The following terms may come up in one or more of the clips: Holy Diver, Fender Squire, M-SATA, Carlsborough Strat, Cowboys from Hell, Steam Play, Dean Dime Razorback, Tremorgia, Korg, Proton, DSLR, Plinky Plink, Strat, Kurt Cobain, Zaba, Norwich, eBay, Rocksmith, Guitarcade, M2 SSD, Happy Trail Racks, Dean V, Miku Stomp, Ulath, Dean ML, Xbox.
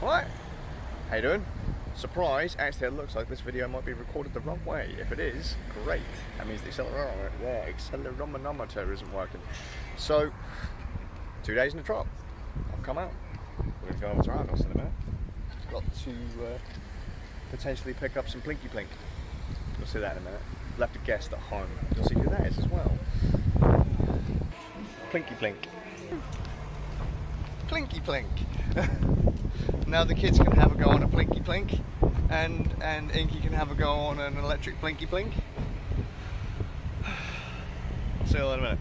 Alright, how you doing? Surprise, actually it looks like this video might be recorded the wrong way. If it is, great. That means the accelerometer isn't working. So, 2 days in the truck. I've come out. We're going to go over to our house in a minute. Got to potentially pick up some Plinky Plink. You'll see that in a minute. Left a guest at home. You'll see who that is as well. Plinky Plink. Plinky Plink. Now the kids can have a go on a Plinky Plink, and Inky can have a go on an electric Plinky Plink. I'll see you all in a minute.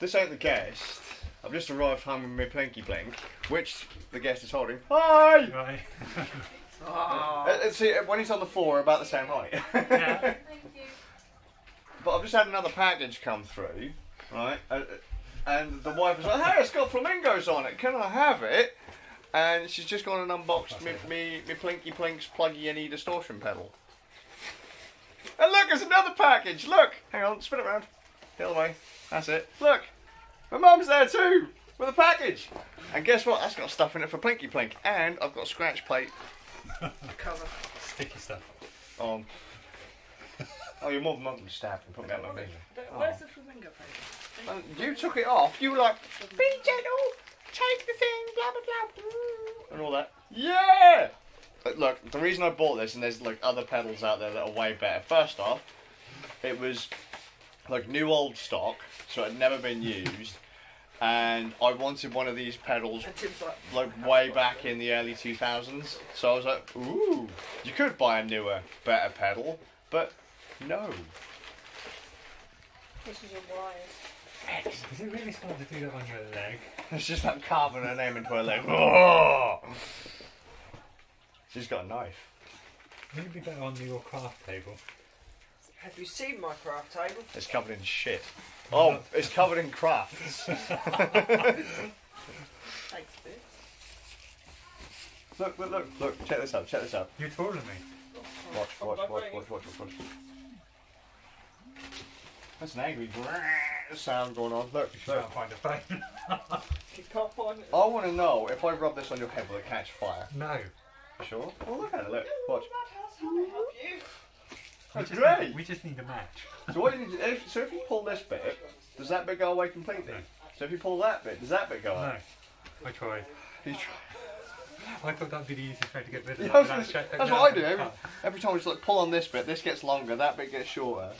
This ain't the guest. I've just arrived home with my Plinky Plink, which the guest is holding. Hi! Hi. Oh. See, when he's on the floor, about the same height. Yeah. Thank you. But I've just had another package come through, right? And the wife was like, "Hey, it's got flamingos on it. Can I have it?" And she's just gone and unboxed me Plinky Plink's plug-in distortion pedal. And look, there's another package. Look, hang on, spin it around. The other way. That's it. Look, my mum's there too with a package. And guess what? That's got stuff in it for Plinky Plink. And I've got a scratch plate. Cover. Sticky stuff. Oh, you're more than welcome to stab and put me out of my vision. Where's the flamingo paper? You took it off. You were like, be gentle, take the thing, blah, blah, blah. And all that. Yeah! But look, the reason I bought this, and there's like other pedals out there that are way better. First off, it was like new old stock, so it had never been used. And I wanted one of these pedals like way back in the early 2000s. So I was like, ooh, you could buy a newer, better pedal, but no. This is a wire. Excellent. Is it really smart to do that on your leg? It's just like carving her name into her leg. Oh! She's got a knife. Wouldn't it be better on your craft table? Have you seen my craft table? It's covered in shit. Oh, it's covered in crafts. Thanks, bitch. Look, look, look, look, check this out, check this out. You're taller than me. Watch, watch, watch, watch, watch, watch. That's an angry sound going on. Look, you can't find a phone. You can't find it. I want to know if I rub this on your head, will it catch fire? No. Sure? Well, look at it, look, watch. How can I help you? That's great! We just need a match. So, what do you, so if you pull this bit, does that bit go away completely? No. So if you pull that bit, does that bit go away? No. I tried. You tried. I thought that would be the easiest way to get rid of it. Yeah, that's what I do. Every time I just like, pull on this bit, this gets longer, that bit gets shorter.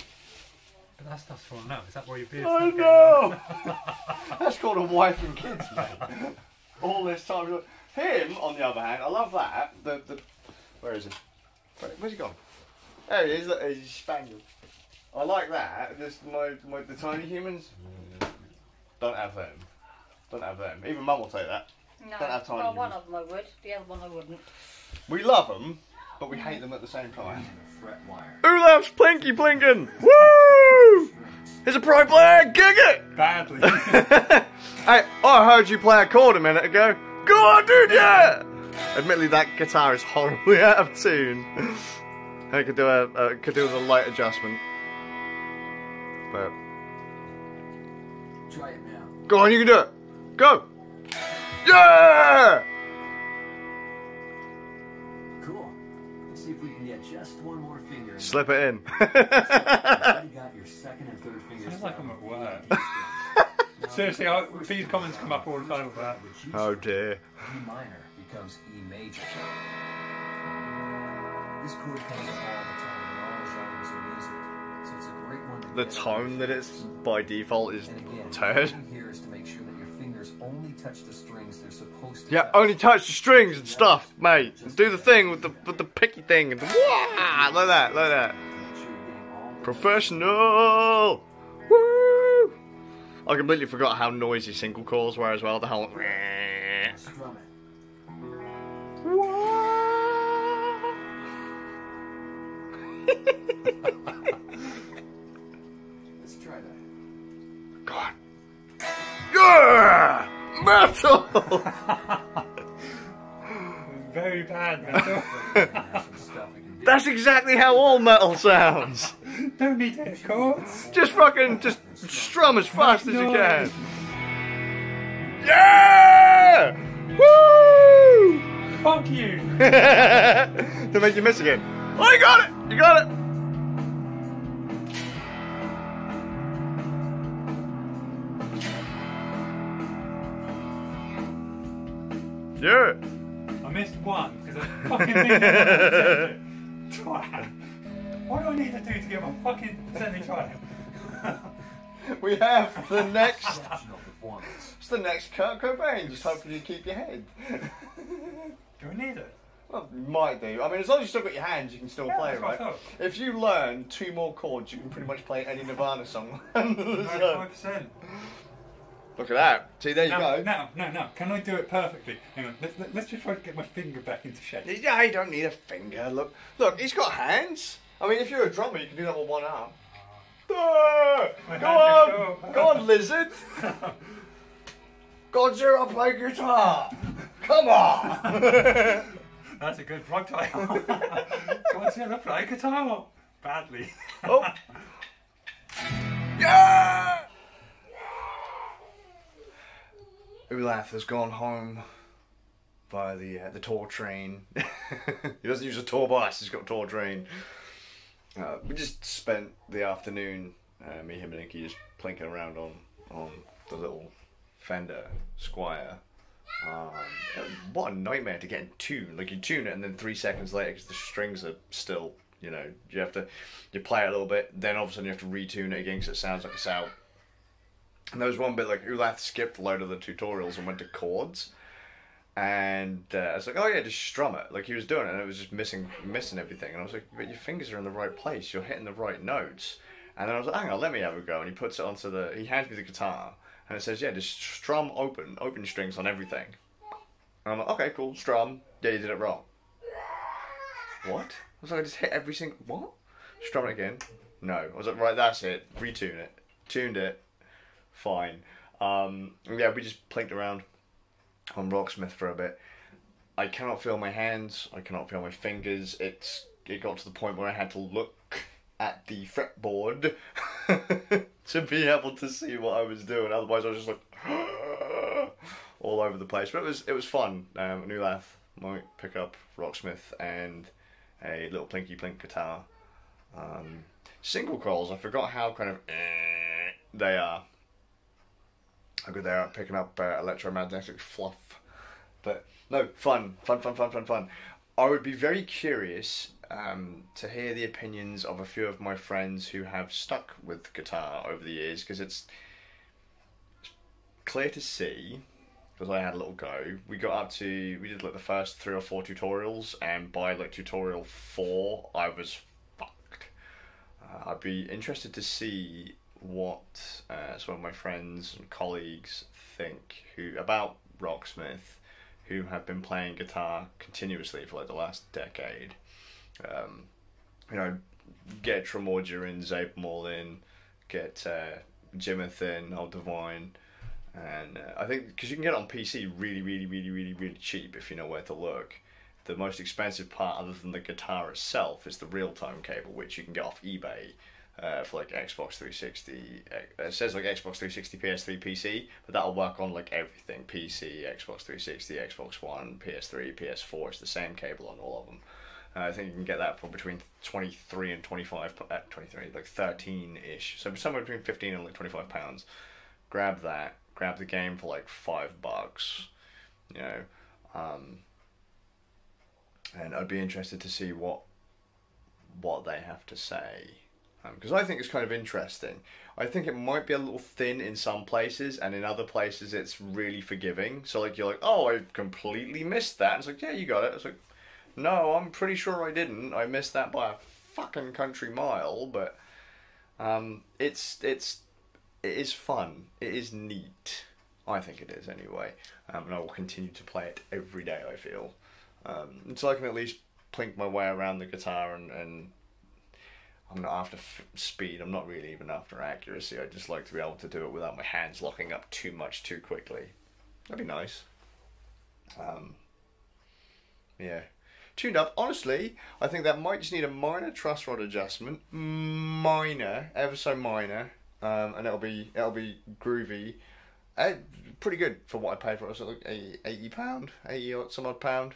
But that's not full enough. Is that why your beard's not going on? I know! That's called a wife and kids, man. All this time. Like, him, on the other hand, I love that. Where is he? Where's he gone? There he is, look, he's a spaniel. I like that, just the tiny humans. Don't have them. Don't have them. Even Mum will take that. No, don't have tiny humans. One of them I would, the other one I wouldn't. We love them, but we hate them at the same time. Who loves Plinky Plinkin'? Woo! He's a pro player, gig it! Badly. Hey, I heard you play a chord a minute ago. Go on, dude, yeah! Admittedly, that guitar is horribly out of tune. I could do with a light adjustment, but try it now. Go on, you can do it. Go. Yeah. Cool. Let's see if we can get just one more finger. Slip it in. You already got your second and third fingers. Sounds like I'm at work. Seriously, these comments come up all the time about. Oh dear. E minor becomes E major. This chord comes up all the time in all genres of music, so it's a great one to get. The tone that it's by default is turd. Here is to make sure that your fingers only touch the strings they're supposed to. Yeah, only touch the strings and stuff, mate. Do the thing with the picky thing and the wah, like that, like that. Professional. Woo! I completely forgot how noisy single calls were as well. The whole. Strum it. Wah. Let's try that. Go on. Yeah! Metal! Very bad metal. That's exactly how all metal sounds. Don't need any chords. Just fucking just strum as fast as you can. Yeah! Woo! Fuck you! To make you miss again. Oh, you got it! You got it! Do it! I missed one, because I fucking missed it. Twat! What do I need to do to get my fucking percentage right? We have the next... It's the next Kurt Cobain, just hoping you keep your head. Do we need it? Well, you might do. I mean, as long as you still got your hands, you can still play, right? If you learn 2 more chords, you can pretty much play any Nirvana song. 95%. Look at that. See, there you go. No. Can I do it perfectly? Hang on. Let's just try to get my finger back into shape. Yeah, you don't need a finger. Look, look, he's got hands. I mean, if you're a drummer, you can do that with one arm. Go on, go on, lizard. Godger, I play guitar. Come on. That's a good vlog title. Godger, I play guitar. Badly. Oh. Yeah. Ulath has gone home by the tour train. He doesn't use a tour bus. He's got a tour train. We just spent the afternoon, me, him and Inky, just plinking around on the little Fender Squire. What a nightmare to get in tune. Like, you tune it and then 3 seconds later, because the strings are still, you know, you have to, you play it a little bit, then all of a sudden you have to retune it again because it sounds like it's out. And there was one bit, like, Ulath skipped a load of the tutorials and went to chords. And I was like, oh yeah, just strum it. Like, he was doing it, and it was just missing everything. And I was like, but your fingers are in the right place. You're hitting the right notes. And then I was like, hang on, let me have a go. And he puts it onto the, he hands me the guitar. And it says, yeah, just strum open strings on everything. And I'm like, okay, cool, strum. Yeah, you did it wrong. What? I was like, I just hit every single, what? Strum it again. No. I was like, right, that's it. Retune it. Tuned it. Fine. Yeah, we just plinked around on Rocksmith for a bit. I cannot feel my hands, I cannot feel my fingers. It got to the point where I had to look at the fretboard to be able to see what I was doing. Otherwise I was just like all over the place. But it was fun. Ulath might pick up Rocksmith and a little plinky plink guitar. Single coils, I forgot how kind of they are. I go there picking up electromagnetic fluff, but no, fun. I would be very curious to hear the opinions of a few of my friends who have stuck with guitar over the years, because it's clear to see, because I had a little go. We got up to, we did like the first 3 or 4 tutorials, and by like tutorial 4, I was fucked. I'd be interested to see what some of my friends and colleagues think about Rocksmith, who have been playing guitar continuously for like the last decade. You know, get Tremorger in, Zabemall in, get Jimith in, Old Divine, and I think because you can get it on PC really cheap if you know where to look. The most expensive part, other than the guitar itself, is the real-time cable, which you can get off eBay. For like Xbox 360, it says like Xbox 360, PS3, PC, but that'll work on like everything, PC, Xbox 360, Xbox One, PS3, PS4, it's the same cable on all of them. I think you can get that for between 23 and 25, 23, like 13-ish, so somewhere between 15 and like £25. Grab that, grab the game for like $5, you know, and I'd be interested to see what they have to say. Because I think it's kind of interesting. I think it might be a little thin in some places, and in other places it's really forgiving. So like you're like, oh, I completely missed that. And it's like, yeah, you got it. It's like, no, I'm pretty sure I didn't. I missed that by a fucking country mile. But it is fun. It is neat. I think it is anyway. And I will continue to play it every day, I feel, until I can at least plink my way around the guitar and I'm not after speed, I'm not really even after accuracy. I just like to be able to do it without my hands locking up too much too quickly. That'd be nice. Yeah. Tuned up, honestly, I think that might just need a minor truss rod adjustment. Minor, ever so minor. And it'll be groovy. Pretty good for what I paid for it. It was like £80 odd, some odd pound.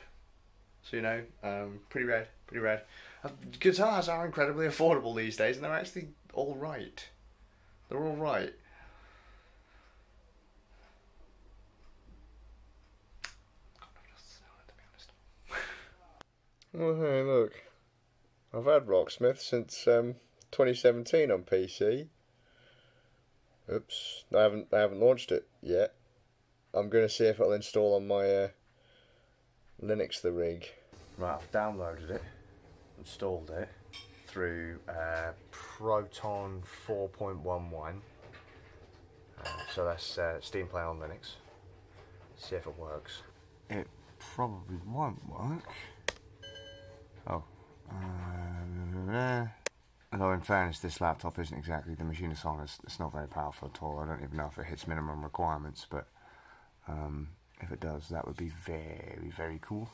So, you know, pretty rad, pretty rad. Guitars are incredibly affordable these days, and they're actually all right. They're all right. Oh, hey, look. I've had Rocksmith since 2017 on PC. Oops, I haven't launched it yet. I'm going to see if it'll install on my Linux the rig. Right, I've downloaded it, installed it through Proton 4.11. So that's Steam Play on Linux. Let's see if it works. It probably won't work. Oh. Although in fairness, this laptop isn't exactly, the machine it's on, it's not very powerful at all. I don't even know if it hits minimum requirements, but if it does, that would be very, very cool.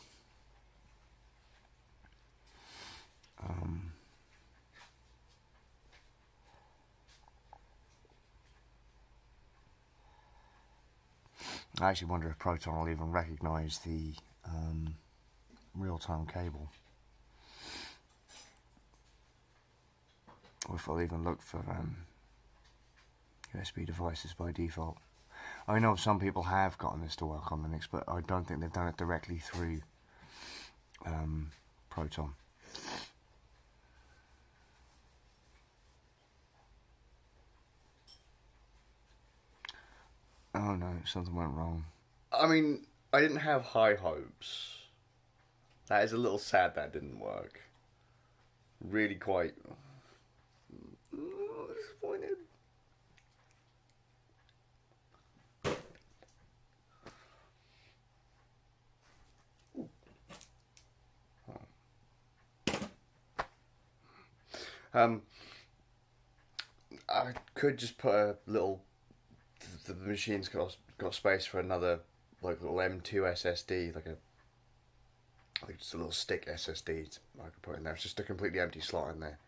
I actually wonder if Proton will even recognise the real-time cable. Or if I'll even look for USB devices by default. I know some people have gotten this to work on Linux, but I don't think they've done it directly through Proton. Oh no, something went wrong. I mean, I didn't have high hopes. That is a little sad that didn't work. Really quite... disappointed. I could just put a little. The machine's got space for another like little M2 SSD, like just a little stick SSD I could put in there. It's just a completely empty slot in there.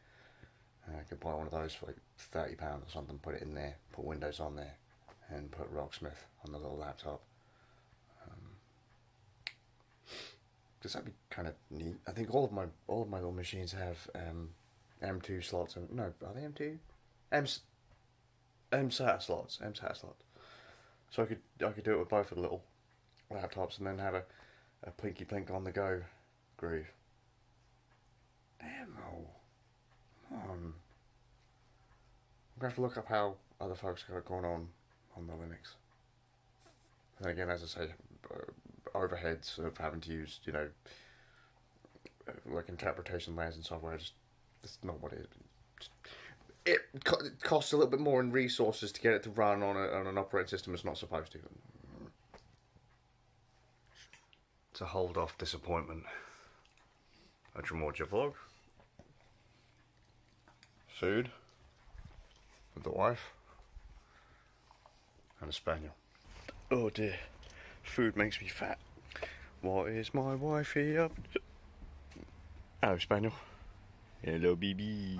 I could buy one of those for like £30 or something, put it in there, put Windows on there, and put Rocksmith on the little laptop. Because that'd be kind of neat. I think all of my little machines have M2 slots. And, no, are they M2? M-SATA slots. M-SATA slots. So I could do it with both of the little laptops and then have a plinky plink on the go groove. Damn. I'm going to have to look up how other folks got it going on the Linux. And again, as I say, overheads of having to use, you know, like interpretation layers and software, just, it's not what it is. It costs a little bit more in resources to get it to run on an operating system it's not supposed to. It's a hold-off disappointment. A Tremorgia vlog. Food with the wife and a spaniel. Oh dear, food makes me fat. What is my wifey up to? Hello spaniel. Hello baby.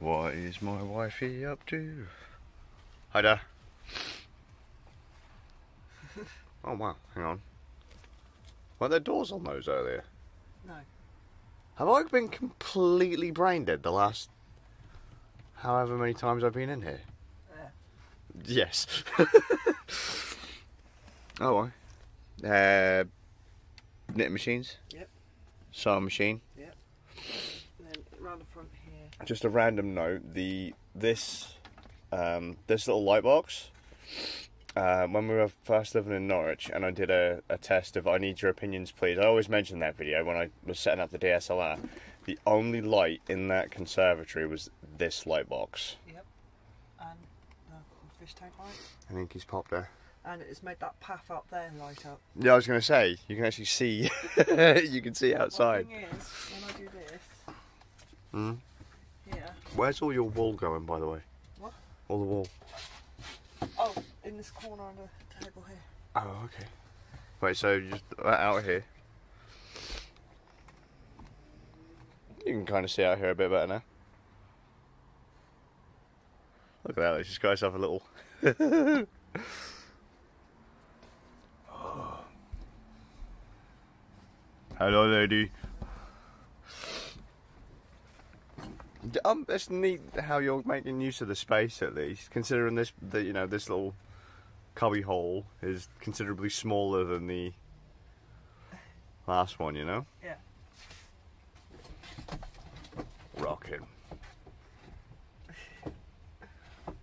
What is my wifey up to? Hi there. Oh wow, hang on. Weren't there doors on those earlier? No. Have I been completely brain dead the last... however many times I've been in here. Yes. Oh, I. Knit machines. Yep. Sewing machine. Yep. And then round the front here. Just a random note: this little light box. When we were first living in Norwich, and I did a test of "I Need Your Opinions, Please." I always mention that video when I was setting up the DSLR. The only light in that conservatory was this light box. Yep. And the fish tank light. I think he's popped there. And it's made that path up there light up. Yeah, I was going to say, you can actually see, you can see outside. The thing is, when I do this... Mm. Yeah. Where's all your wool going, by the way? What? All the wool. Oh, in this corner on the table here. Oh, okay. Wait, so just out here. You can kind of see out here a bit better now. Look at that, let's just go have a little... Oh. Hello, lady. It's neat how you're making use of the space, at least, considering this, you know, this little cubby hole is considerably smaller than the last one, you know? Yeah. Rockin'.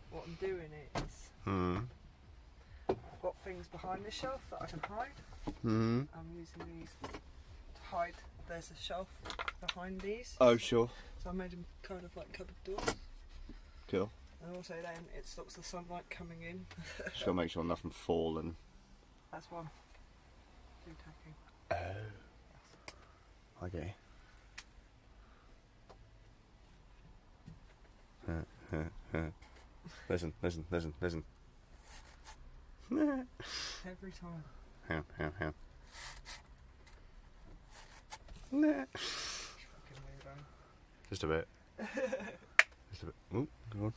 What I'm doing is, I've got things behind the shelf that I can hide. I'm using these to hide. There's a shelf behind these. Oh, sure. So I made them kind of like cupboard doors. Cool. And also then it stops the sunlight coming in. Just gotta make sure nothing fallen. That's one. Do tacking. Oh. Okay. Listen, listen, listen, listen. Every time. Hang on, hang on, hang on. Nah. Just a bit. Just a bit. Ooh, go on.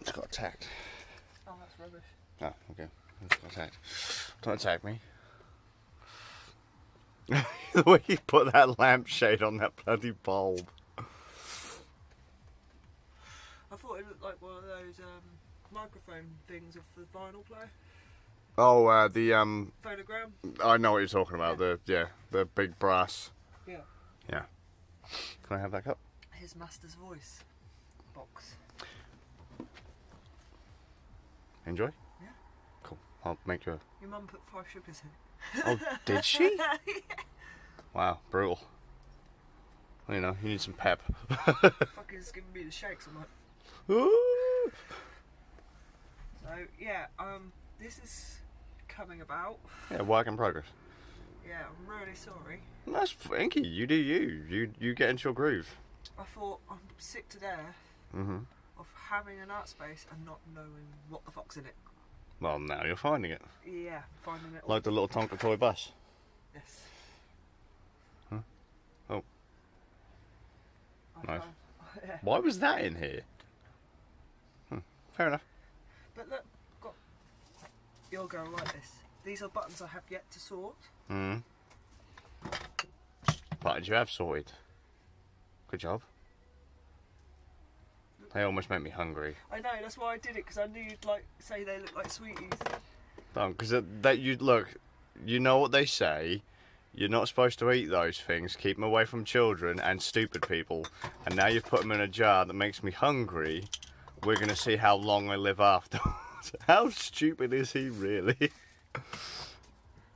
It's got attacked. Oh, that's rubbish. Ah, okay. It's got attacked. Don't attack me. The way you put that lampshade on that bloody bulb. I thought it looked like one of those microphone things off the vinyl player. Oh, the phonogram. I know what you're talking about. Yeah. The big brass. Yeah. Yeah. Can I have that cup? His master's voice box. Enjoy. Yeah. Cool. I'll make you. Your mum put 5 sugars in. Oh, did she? Yeah. Wow, brutal. Well, you know, you need some pep. Fucking just giving me the shakes. I'm like. Ooh. So yeah, this is. Coming about. Yeah, work in progress. Yeah, I'm really sorry. That's funky. You do you. You get into your groove. I thought I'm sick to death of having an art space and not knowing what the fuck's in it. Well, now you're finding it. Yeah, finding it. Like the little Tonka toy bus. Yes. Huh? Oh. Nice. Yeah. Why was that in here? Hmm. Fair enough. But look. You're going like this. These are buttons I have yet to sort. Buttons you have sorted. Good job. They almost make me hungry. I know, that's why I did it, because I knew you'd like say they look like sweeties. No, because that you look, you know what they say. You're not supposed to eat those things. Keep them away from children and stupid people. And now you've put them in a jar that makes me hungry. We're gonna see how long I live after. How stupid is he, really?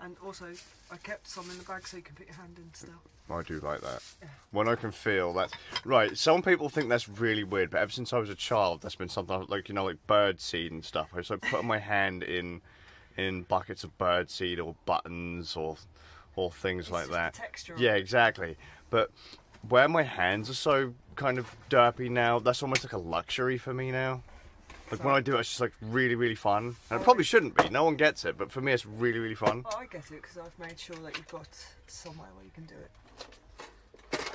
And also, I kept some in the bag so you can put your hand in still. I do like that. Yeah. When I can feel that. Right, some people think that's really weird, but ever since I was a child, that's been something like, you know, like bird seed and stuff. I was like putting my hand in buckets of bird seed or buttons or things like that. Texture. Yeah, exactly. But where my hands are so kind of derpy now, that's almost like a luxury for me now. Like when I do it, it's just like really, really fun. And it probably shouldn't be. No one gets it, but for me, it's really, really fun. Well, I get it because I've made sure that you've got somewhere where you can do it.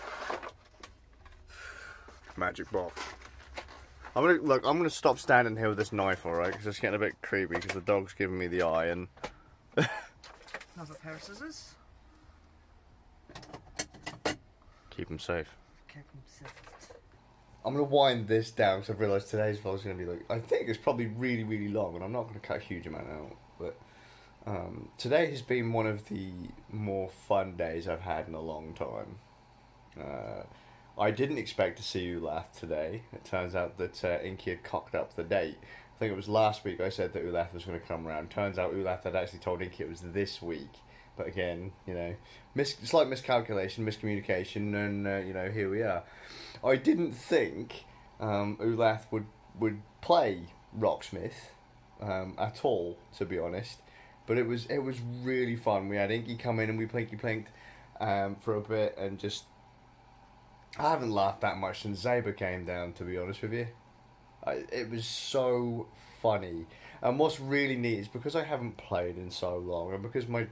Magic box. I'm gonna look. I'm gonna stop standing here with this knife, all right? Because it's getting a bit creepy. Because the dog's giving me the eye and. Another pair of scissors. Keep them safe. Keep them safe. I'm going to wind this down because I've realised today's vlog is going to be like, I think it's probably really, really long and I'm not going to cut a huge amount out, but today has been one of the more fun days I've had in a long time. I didn't expect to see you laugh today. It turns out that Inky had cocked up the date. I think it was last week I said that Ulaf was going to come around. Turns out Ulaf had actually told Inky it was this week. But again, you know, slight miscalculation, miscommunication, and, you know, here we are. I didn't think Ulaf would play Rocksmith at all, to be honest. But it was really fun. We had Inky come in and we plinky-plinked for a bit and just... I haven't laughed that much since Zaba came down, to be honest with you. It was so funny. And what's really neat is because I haven't played in so long and because my...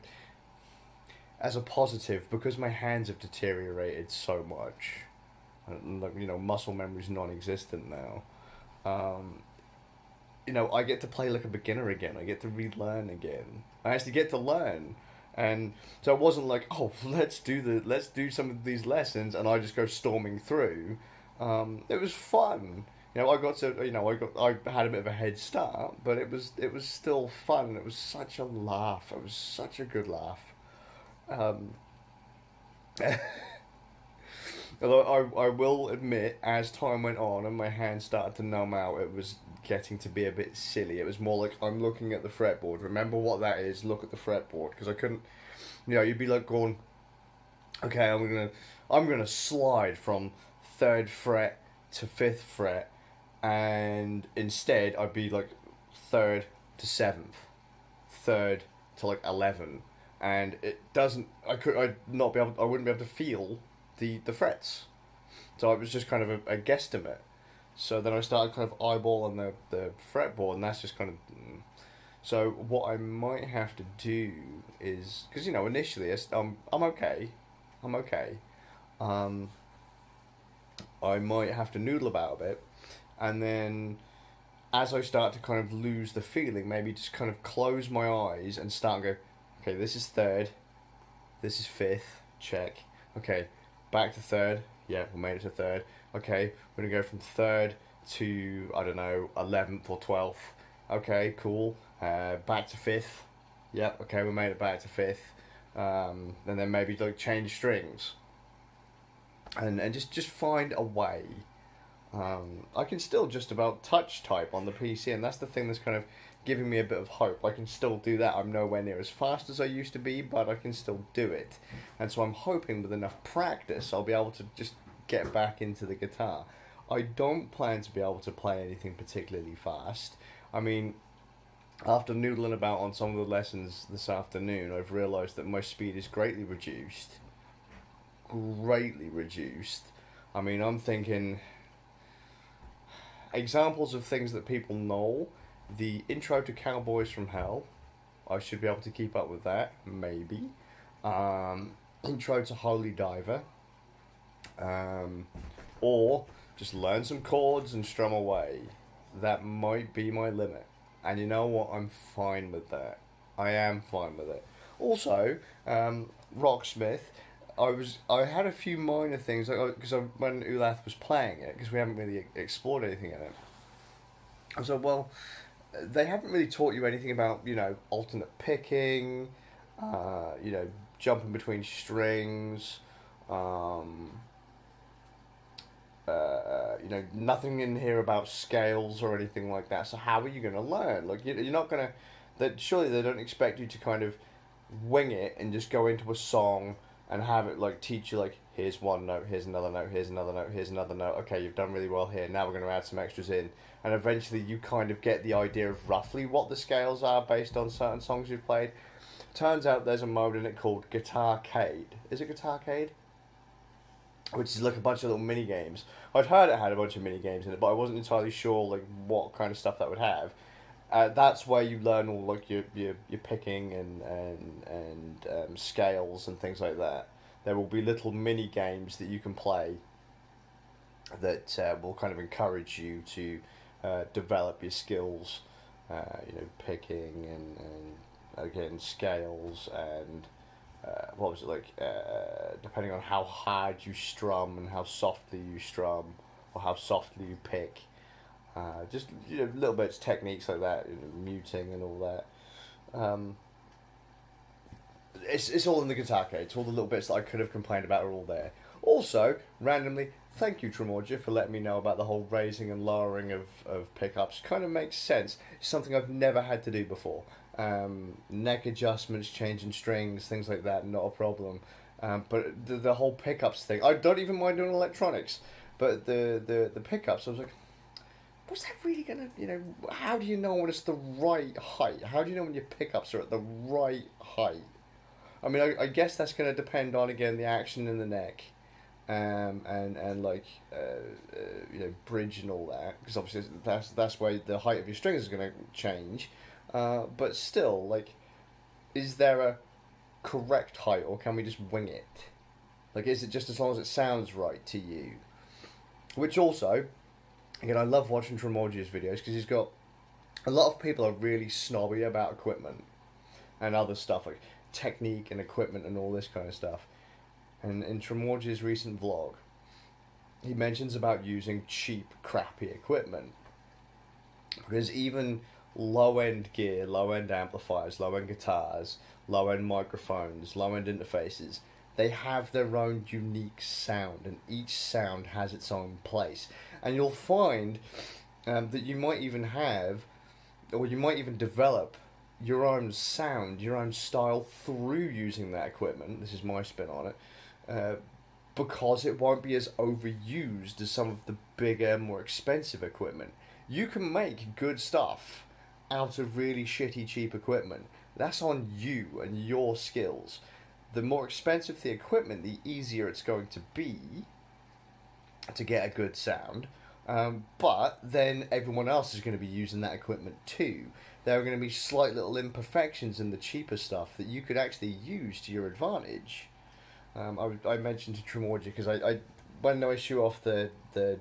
As a positive, because my hands have deteriorated so much, you know, muscle memory's non-existent now. You know, I get to play like a beginner again. I get to relearn again. I actually get to learn, And so it wasn't like, oh, let's do some of these lessons, and I just go storming through. It was fun. You know, I had a bit of a head start, but it was still fun. It was such a laugh. It was such a good laugh. Although I will admit, as time went on and my hands started to numb out, it was getting to be a bit silly. It was more like, I'm looking at the fretboard. Remember what that is, look at the fretboard. Because I couldn't, you know, you'd be like going, okay, I'm gonna slide from 3rd fret to 5th fret, and instead I'd be like 3rd to 7th, 3rd to like 11, and it doesn't, I wouldn't be able to feel the frets, so it was just kind of a guesstimate. So then I started kind of eyeballing the fretboard, and that's just kind of, so what I might have to do is, because, you know, initially I'm okay, I might have to noodle about a bit, and then as I start to kind of lose the feeling, maybe just kind of close my eyes and start and go, okay, this is 3rd, this is 5th, check, okay, back to 3rd, yeah, we made it to 3rd, okay, we're gonna go from 3rd to, I don't know, 11th or 12th, okay, cool, back to 5th, yep, okay, we made it back to 5th, and then maybe like change strings, and just find a way. I can still just about touch type on the PC, and that's the thing that's kind of giving me a bit of hope. I can still do that. I'm nowhere near as fast as I used to be, but I can still do it. And so I'm hoping with enough practice I'll be able to just get back into the guitar. I don't plan to be able to play anything particularly fast. I mean, after noodling about on some of the lessons this afternoon, I've realised that my speed is greatly reduced. Greatly reduced. I mean, I'm thinking examples of things that people know. The intro to Cowboys from Hell, I should be able to keep up with that, maybe. Intro to Holy Diver, or just learn some chords and strum away. That might be my limit, and you know what, I'm fine with that. I am fine with it. Also, Rocksmith, I had a few minor things, because when Ulath was playing it, because we haven't really explored anything in it, I said, well, they haven't really taught you anything about, you know, alternate picking, you know, jumping between strings, you know, nothing in here about scales or anything like that. So how are you going to learn? Like, you're not going to, that surely they don't expect you to kind of wing it and just go into a song and have it like teach you, like, here's one note, here's another note, here's another note, here's another note. Okay, you've done really well here. Now we're going to add some extras in. And eventually you kind of get the idea of roughly what the scales are based on certain songs you've played. Turns out there's a mode in it called Guitarcade. Is it Guitarcade? Which is like a bunch of little mini-games. I'd heard it had a bunch of mini-games in it, but I wasn't entirely sure like what kind of stuff that would have. That's where you learn all like your picking and scales and things like that. There will be little mini games that you can play that will kind of encourage you to develop your skills. You know, picking and again scales and what was it like? Depending on how hard you strum and how softly you strum or how softly you pick. Just, you know, little bits, techniques like that, you know, muting and all that. It's all in the Guitarcade. It's all the little bits that I could have complained about are all there. Also, randomly, thank you, Tremorgia, for letting me know about the whole raising and lowering of pickups. Kind of makes sense. It's something I've never had to do before. Neck adjustments, changing strings, things like that, not a problem. But the whole pickups thing, I don't even mind doing electronics. But the pickups, I was like, what's that really gonna, you know, how do you know when it's the right height? How do you know when your pickups are at the right height? I mean, I guess that's gonna depend on, again, the action in the neck, and like, you know, bridge and all that, because obviously that's where the height of your strings is gonna change, but still, like, is there a correct height, or can we just wing it? Like, is it just as long as it sounds right to you? Which also, again, I love watching Tremorgia's videos because he's got, a lot of people are really snobby about equipment and other stuff. Like, technique and equipment and all this kind of stuff. And in Tremorge's recent vlog, he mentions about using cheap, crappy equipment. Because even low-end gear, low-end amplifiers, low-end guitars, low-end microphones, low-end interfaces, they have their own unique sound, and each sound has its own place. And you'll find that you might even have, or you might even develop, your own sound, your own style through using that equipment. This is my spin on it. Because it won't be as overused as some of the bigger, more expensive equipment. You can make good stuff out of really shitty, cheap equipment. That's on you and your skills. The more expensive the equipment, the easier it's going to be to get a good sound. But then everyone else is going to be using that equipment too. There are going to be slight little imperfections in the cheaper stuff that you could actually use to your advantage. I mentioned to Tremorge because when I shoot off the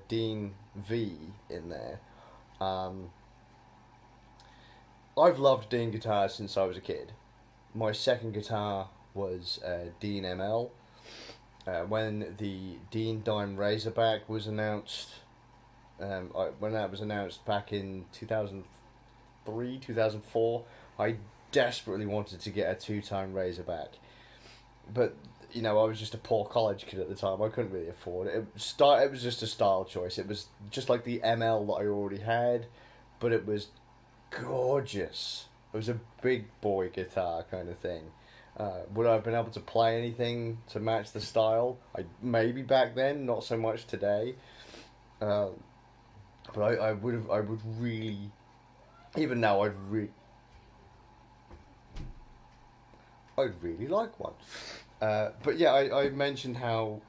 Dean V in there, I've loved Dean guitars since I was a kid. My second guitar was Dean ML. When the Dean Dime Razorback was announced, when that was announced back in 2003, 2004, I desperately wanted to get a two-tone Razorback. But, you know, I was just a poor college kid at the time. I couldn't really afford it. It was just a style choice. It was just like the ML that I already had, but it was gorgeous. It was a big boy guitar kind of thing. Would I have been able to play anything to match the style? Maybe back then, not so much today. But I would really, even now, I'd really like one. But yeah, I mentioned how,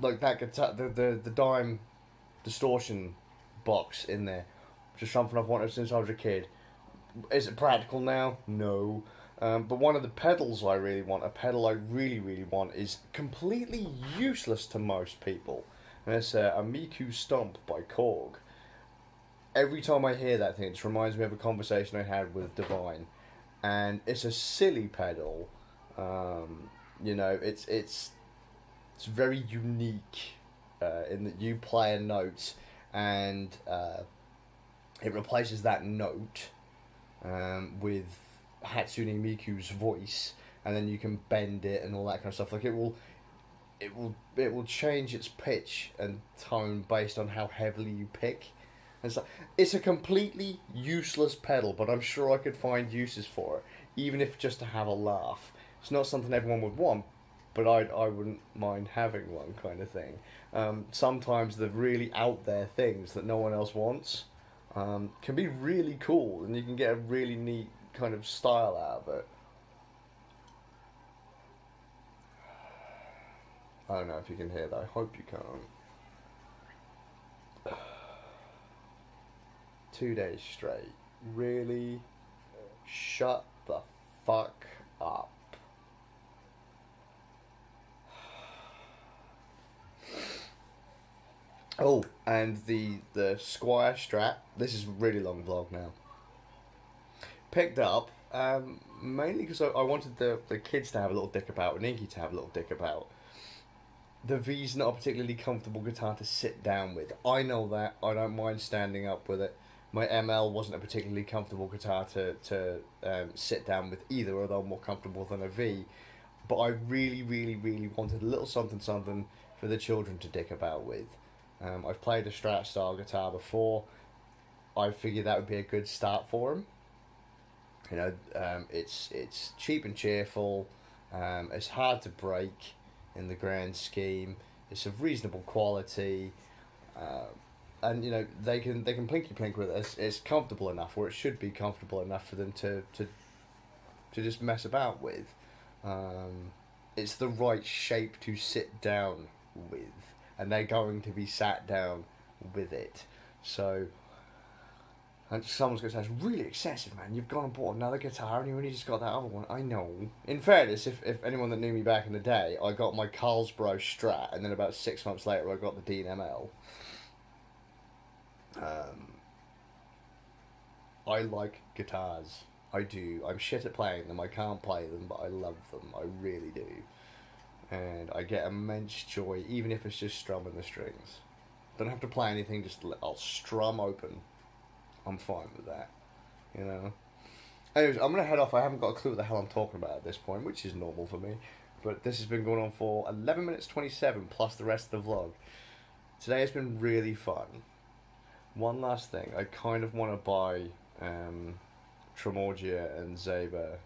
like, that guitar, the Dime distortion box in there, just something I've wanted since I was a kid. Is it practical now? No. But one of the pedals I really want, a pedal I really, really want, is completely useless to most people. And it's a Miku Stomp by Korg. Every time I hear that thing, it just reminds me of a conversation I had with Divine. And it's a silly pedal. You know, it's very unique in that you play a note and it replaces that note with Hatsune Miku's voice, and then you can bend it and all that kind of stuff. Like, it will change its pitch and tone based on how heavily you pick. And so it's a completely useless pedal, but I'm sure I could find uses for it, even if just to have a laugh. It's not something everyone would want, but I wouldn't mind having one, kind of thing. Sometimes the really out there things that no one else wants can be really cool, and you can get a really neat kind of style out of it. I don't know if you can hear that. I hope you can't. 2 days straight. Really? Shut the fuck up. Oh, and the Squire Strat. This is a really long vlog now. Picked up, mainly because I wanted the kids to have a little dick about, and Inky to have a little dick about. The V's not a particularly comfortable guitar to sit down with. I know that. I don't mind standing up with it. My ML wasn't a particularly comfortable guitar to sit down with either, although I'm more comfortable than a V. But I really, really, really wanted a little something for the children to dick about with. I've played a Strat style guitar before. I figured that would be a good start for them. You know, it's cheap and cheerful. It's hard to break in the grand scheme. It's of reasonable quality, and you know, they can plinky plink with us. It's comfortable enough, or it should be comfortable enough for them to just mess about with. It's the right shape to sit down with, and they're going to be sat down with it. So, and someone's going to say, it's really excessive, man. You've gone and bought another guitar and you already just got that other one. I know. In fairness, if anyone that knew me back in the day, I got my Carlsborough Strat, and then about 6 months later, I got the Dean ML. I like guitars. I do. I'm shit at playing them. I can't play them, but I love them. I really do. And I get immense joy, even if it's just strumming the strings. Don't have to play anything, just I'll strum open. I'm fine with that, you know. Anyways, I'm going to head off. I haven't got a clue what the hell I'm talking about at this point, which is normal for me. But this has been going on for 11 minutes 27 plus the rest of the vlog. Today has been really fun. One last thing, I kind of want to buy Tremorgia and Zaba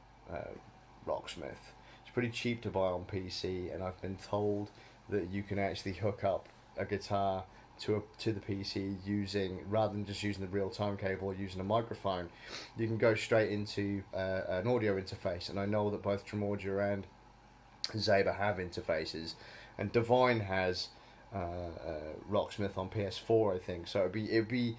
Rocksmith. It's pretty cheap to buy on PC, and I've been told that you can actually hook up a guitar to the PC using, rather than just using the real-time cable or using a microphone, you can go straight into an audio interface. And I know that both Tremorgia and Zaba have interfaces, and Divine has Rocksmith on PS4, I think. So it'd be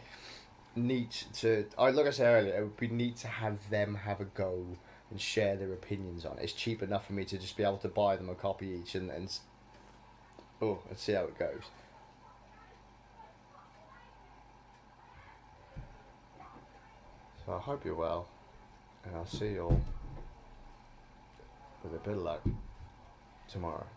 neat to, like I said earlier, it would be neat to have them have a go and share their opinions on it. It's cheap enough for me to just be able to buy them a copy each and see how it goes. So I hope you're well, and I'll see you all with a bit of luck tomorrow.